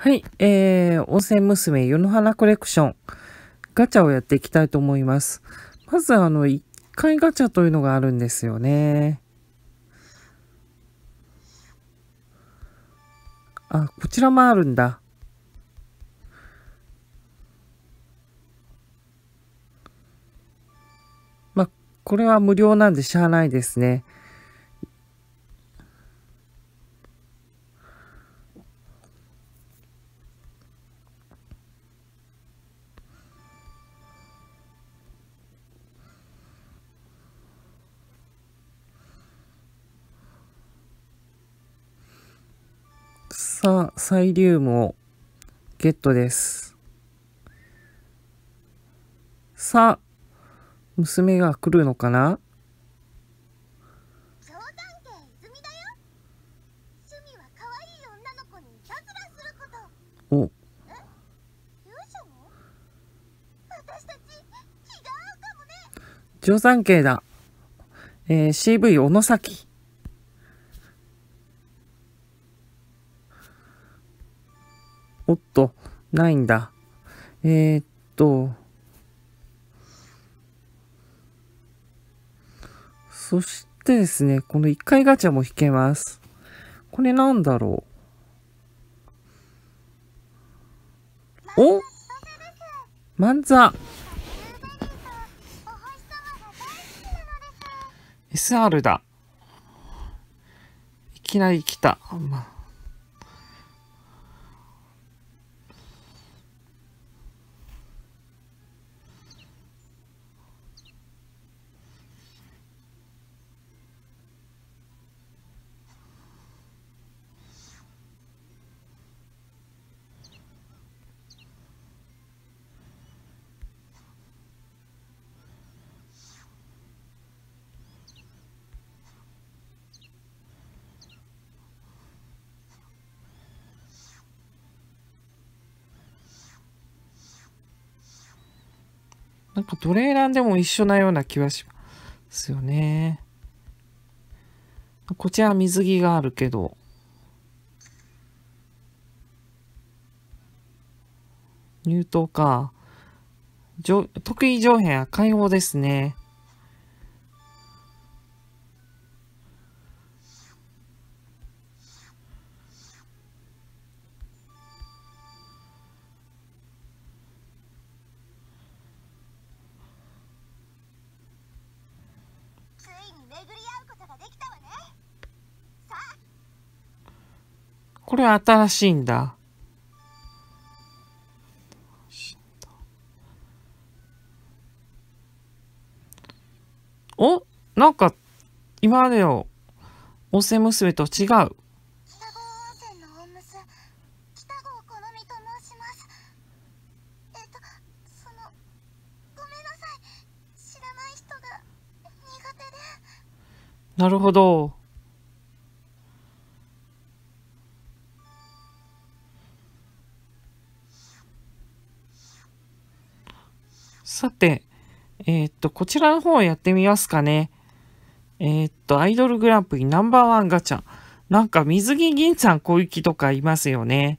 はい、温泉娘湯の花コレクションガチャをやっていきたいと思います。まず1回ガチャというのがあるんですよね。あ、こちらもあるんだ。まあ、これは無料なんでしゃあないですね。さあ、サイリウムをゲットです。さあ、娘が来るのかな？超探偵泉だよ。趣味は可愛い女の子にいたずらすること。お。え？勇者も？私たち気が合うかもね。定山渓だ。CV 小野崎。おっと、ないんだ。そしてですね、この1回ガチャも引けます。これなんだろう。お？万座。SR だ。いきなり来た。なんかどれ選んでも一緒なような気はしますよね。こちら水着があるけど。入刀か。得意上辺赤い方ですね。これは新しいんだ。お、なんか今までの温泉娘と違う。北郷温泉の温娘、北郷好みと申します。ごめんなさい、知らない人が苦手で。なるほど。さて、こちらの方をやってみますかね。アイドルグランプリナンバーワンガチャ。なんか水着銀ちゃん小雪とかいますよね。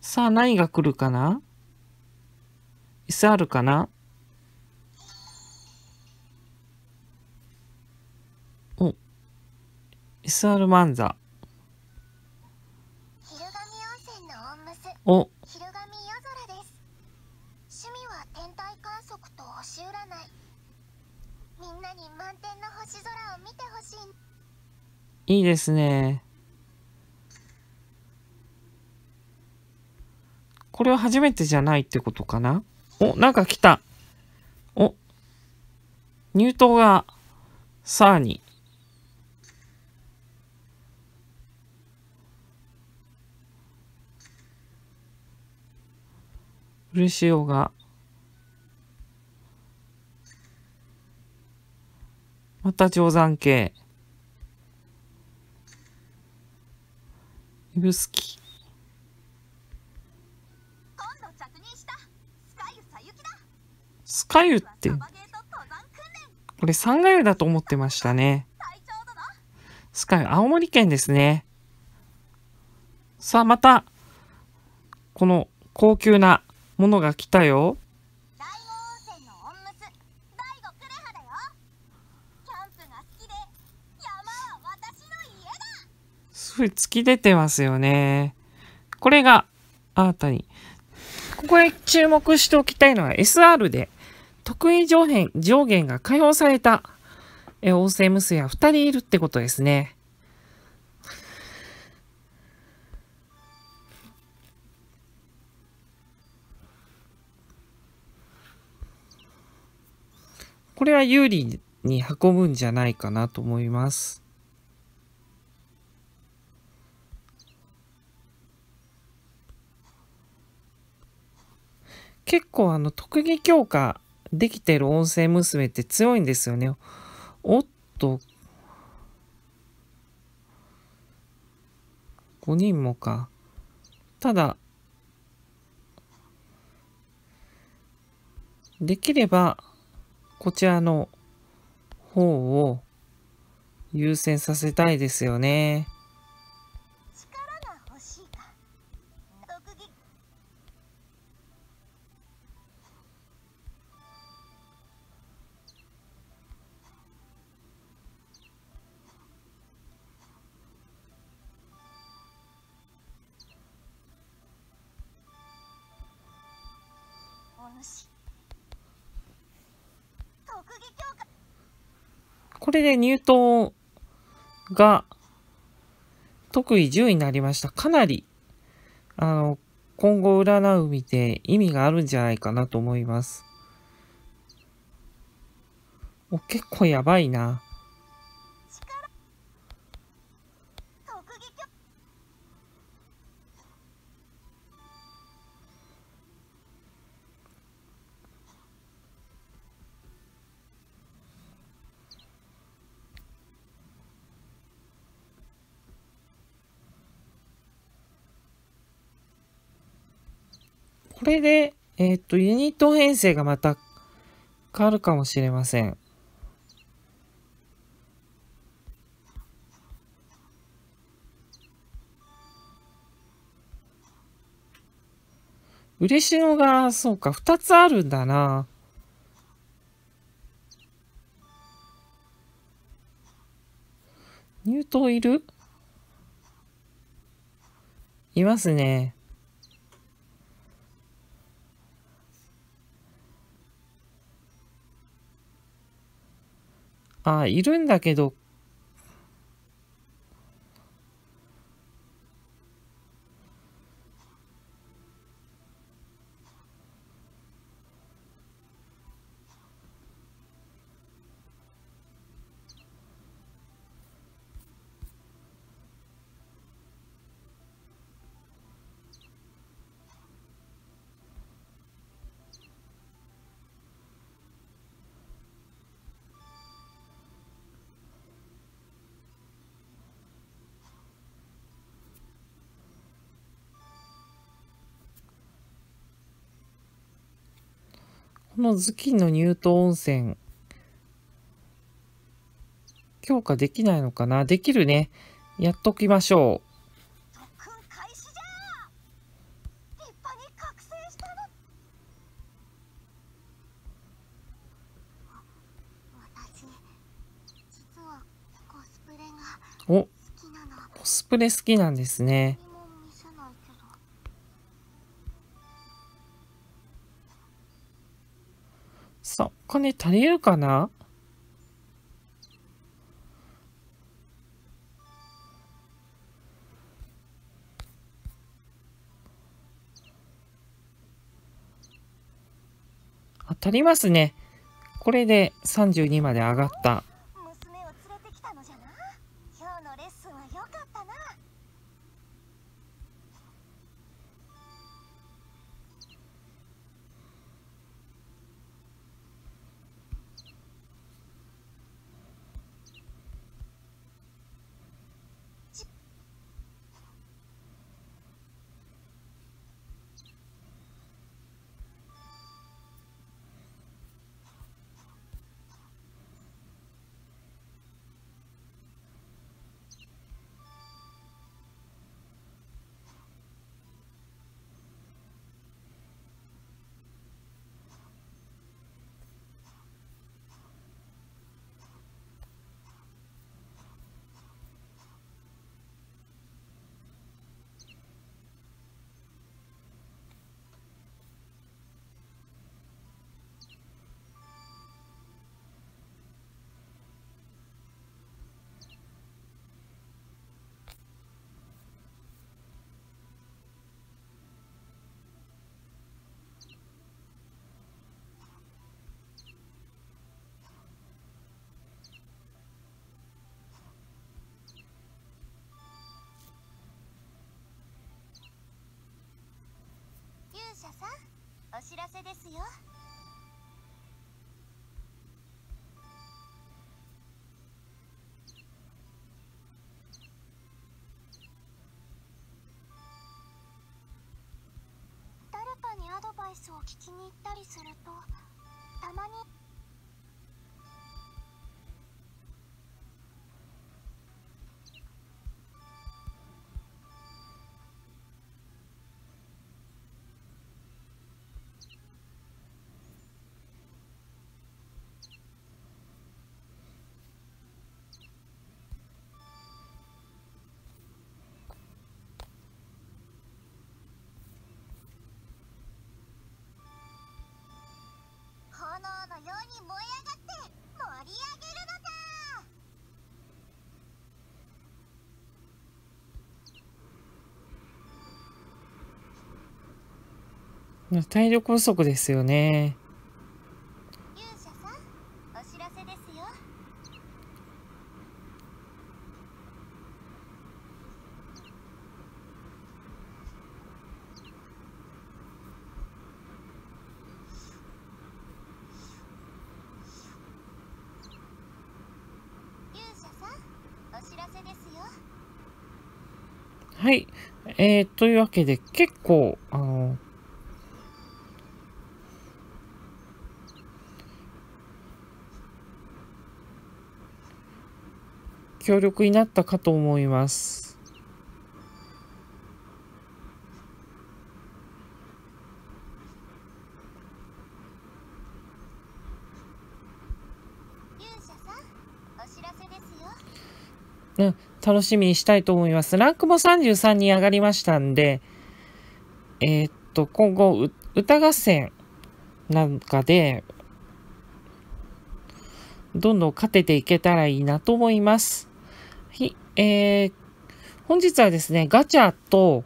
さあ、何が来るかな？ SR かな？SR 万座。お。いいですね。これは初めてじゃないってことかな。お、なんか来た。お。入刀がさらに。嬉しいよがまた定山渓指宿。今度着任したスカユってこれ3ヶ湯だと思ってましたね。スカイ、青森県ですね。さあ、また、この高級なものが来たよ。すごい突き出てますよね。これが、あたり。ここへ注目しておきたいのは SR で、得意上限が解放された音声娘が2人いるってことですね。これは有利に運ぶんじゃないかなと思います。結構特技強化できてる音声娘って強いんですよね。おっと。5人もか。ただ、できれば、こちらの方を優先させたいですよね。これで入刀が特異10になりました。かなり今後占う見て意味があるんじゃないかなと思います。お、結構やばいな。これで、ユニット編成がまた変わるかもしれません。嬉野が、そうか、2つあるんだな。入刀いる？いますね。あ、いるんだけど、この頭巾の乳頭温泉、強化できないのかな？できるね。やっときましょう。お、コスプレ好きなんですね。さあ、お金足りるかな？あ、足りますね。これで32まで上がった。娘を連れてきたのじゃな。今日のレッスンは良かったな。れですよ。誰かにアドバイスを聞きに行ったりすると、たまにように燃え上がって盛り上げるのだ。体力不足ですよね。勇者さん、お知らせですよ。はい、というわけで結構強力になったかと思います。楽しみにしたいと思います。ランクも33に上がりましたんで、今後、歌合戦なんかで、どんどん勝てていけたらいいなと思います。本日はですね、ガチャと、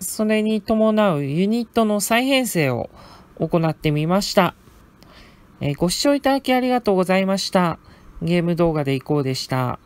それに伴うユニットの再編成を行ってみました。ご視聴いただきありがとうございました。ゲーム動画でいこうでした。